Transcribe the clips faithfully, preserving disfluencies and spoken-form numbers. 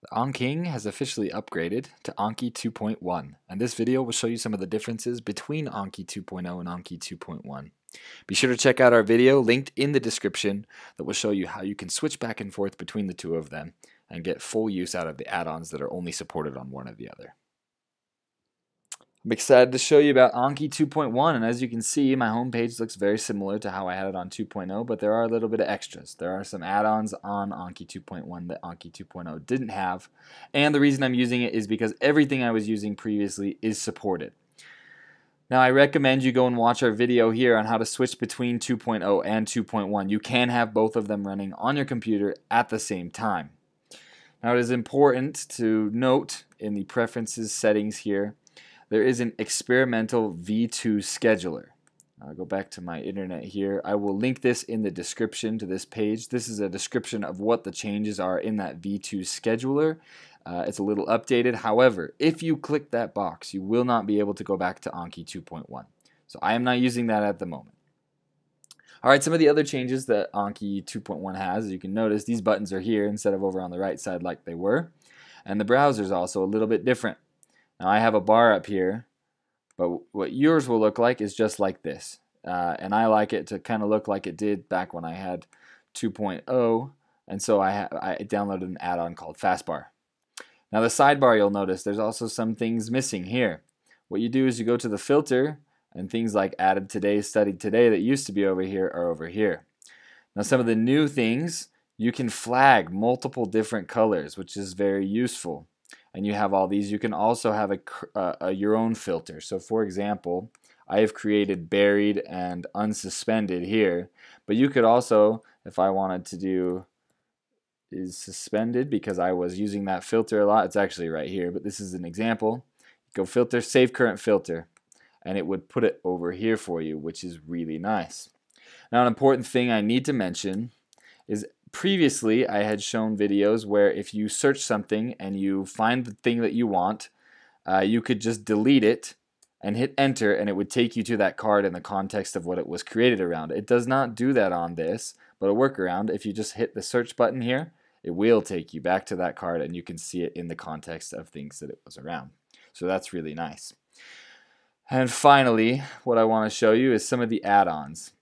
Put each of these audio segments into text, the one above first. The AnKing has officially upgraded to Anki two point one, and this video will show you some of the differences between Anki two point oh and Anki two point one. Be sure to check out our video linked in the description that will show you how you can switch back and forth between the two of them and get full use out of the add-ons that are only supported on one or the other. I'm excited to show you about Anki two point one, and as you can see, my homepage looks very similar to how I had it on two point oh, but there are a little bit of extras. There are some add-ons on Anki two point one that Anki two point oh didn't have, and the reason I'm using it is because everything I was using previously is supported. Now, I recommend you go and watch our video here on how to switch between two point oh and two point one. You can have both of them running on your computer at the same time. Now, it is important to note in the preferences settings here, there is an experimental V two scheduler. I'll go back to my internet here. I will link this in the description to this page. This is a description of what the changes are in that V two scheduler. Uh, it's a little updated. However, if you click that box, you will not be able to go back to Anki two point one. So I am not using that at the moment. All right, some of the other changes that Anki two point one has, as you can notice, these buttons are here instead of over on the right side like they were. And the browser is also a little bit different. Now, I have a bar up here, but what yours will look like is just like this. Uh, and I like it to kind of look like it did back when I had two point oh, and so I, ha I downloaded an add-on called Fast Bar. Now, the sidebar, you'll notice there's also some things missing here. What you do is you go to the filter, and things like added today, studied today that used to be over here are over here. Now, some of the new things, you can flag multiple different colors, which is very useful. And you have all these. You can also have a, uh, a your own filter. So for example, I have created buried and unsuspended here, but you could also, if I wanted to do is suspended, because I was using that filter a lot, it's actually right here, but this is an example. Go filter, save current filter, and it would put it over here for you, which is really nice. Now, an important thing I need to mention is previously, I had shown videos where if you search something and you find the thing that you want, uh, you could just delete it and hit enter, and it would take you to that card in the context of what it was created around. It does not do that on this, but a workaround, if you just hit the search button here, it will take you back to that card, and you can see it in the context of things that it was around. So that's really nice. And finally, what I want to show you is some of the add-ons.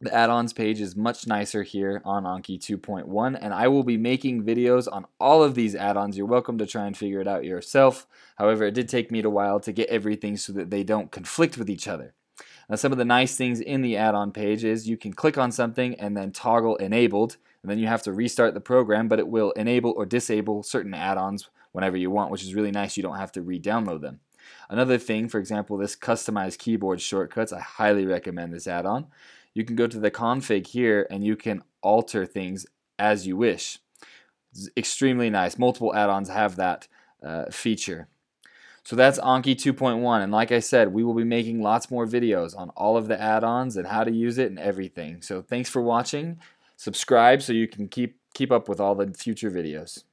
The add-ons page is much nicer here on Anki two point one, and I will be making videos on all of these add-ons. You're welcome to try and figure it out yourself. However, it did take me a while to get everything so that they don't conflict with each other. Now, some of the nice things in the add-on page is you can click on something and then toggle enabled, and then you have to restart the program, but it will enable or disable certain add-ons whenever you want, which is really nice. You don't have to re-download them. Another thing, for example, this customized keyboard shortcuts, I highly recommend this add-on. You can go to the config here and you can alter things as you wish. It's extremely nice. Multiple add-ons have that uh, feature. So that's Anki two point one, and like I said, we will be making lots more videos on all of the add-ons and how to use it and everything. So thanks for watching. Subscribe so you can keep, keep up with all the future videos.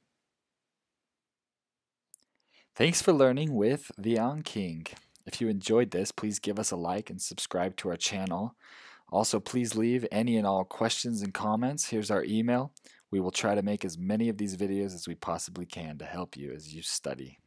Thanks for learning with the AnKing. If you enjoyed this, please give us a like and subscribe to our channel. Also, please leave any and all questions and comments. Here's our email. We will try to make as many of these videos as we possibly can to help you as you study.